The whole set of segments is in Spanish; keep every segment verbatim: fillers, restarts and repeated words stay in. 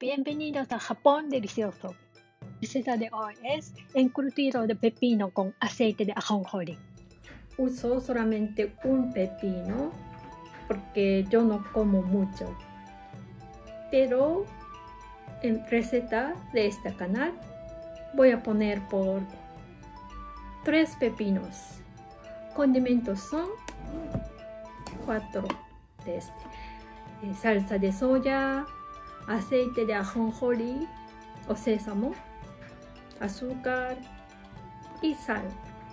Bienvenidos a Japón Delicioso. La receta de hoy es encurtido de pepino con aceite de ajonjolí. Uso solamente un pepino porque yo no como mucho. Pero en receta de este canal voy a poner por tres pepinos. Condimentos son cuatro de este. Eh, salsa de soya, aceite de ajonjolí o sésamo, azúcar y sal.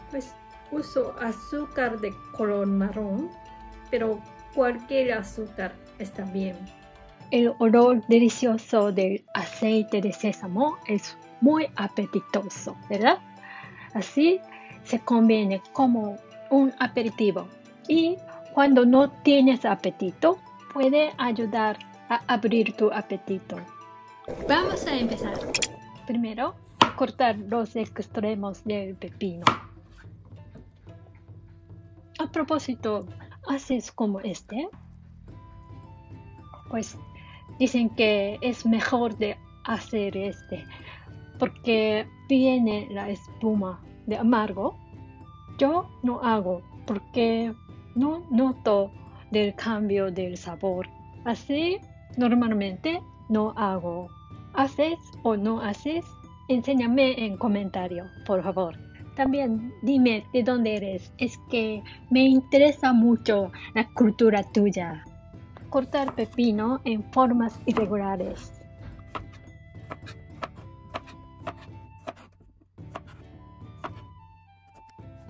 Pues uso azúcar de color marrón, pero cualquier azúcar está bien. El olor delicioso del aceite de sésamo es muy apetitoso, ¿verdad? Así se conviene como un aperitivo. Y cuando no tienes apetito, puede ayudar a abrir tu apetito. Vamos a empezar. Primero, cortar los extremos del pepino. A propósito, haces como este. Pues dicen que es mejor de hacer este porque viene la espuma de amargo. Yo no hago porque no noto del cambio del sabor. Así normalmente no hago. ¿Haces o no haces? Enséñame en comentario, por favor. También dime de dónde eres. Es que me interesa mucho la cultura tuya. Cortar pepino en formas irregulares.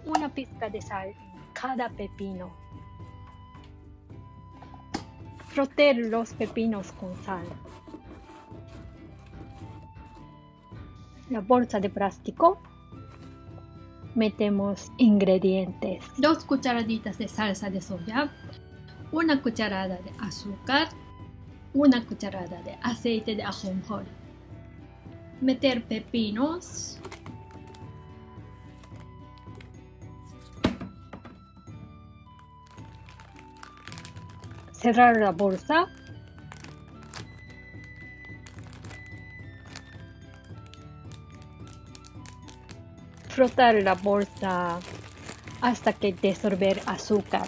Una pizca de sal en cada pepino. Frotar los pepinos con sal. La bolsa de plástico. Metemos ingredientes. Dos cucharaditas de salsa de soya. Una cucharada de azúcar. Una cucharada de aceite de ajonjolí. Meter pepinos. Cerrar la bolsa. Frotar la bolsa hasta que disolver azúcar.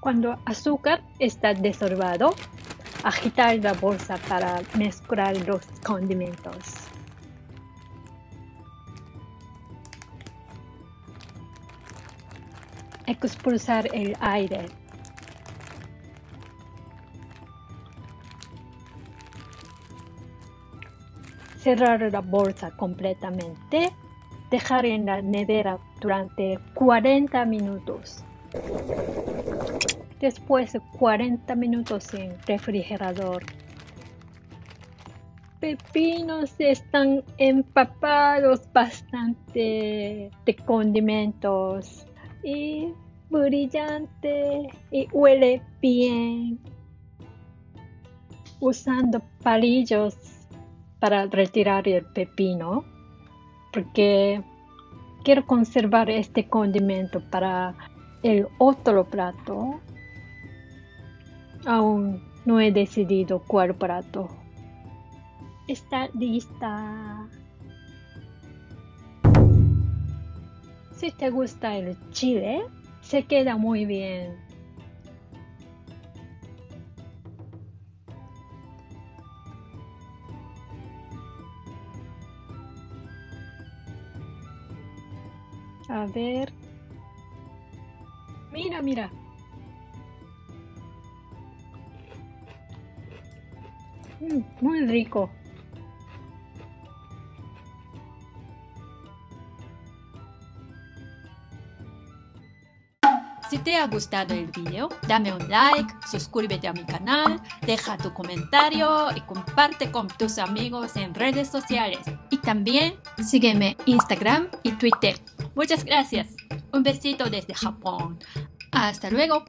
Cuando azúcar está disolvido, agitar la bolsa para mezclar los condimentos. Expulsar el aire. Cerrar la bolsa completamente. Dejar en la nevera durante cuarenta minutos. Después cuarenta minutos en refrigerador. Pepinos están empapados bastante de condimentos y brillante y huele bien. Usando palillos para retirar el pepino porque quiero conservar este condimento para el otro plato. Aún no he decidido cuál plato. Está lista. Si te gusta el chile, se queda muy bien. A ver. Mira, mira. Mm, muy rico. Si te ha gustado el video, dame un like, suscríbete a mi canal, deja tu comentario y comparte con tus amigos en redes sociales. Y también sígueme en Instagram y Twitter. Muchas gracias. Un besito desde Japón. Hasta luego.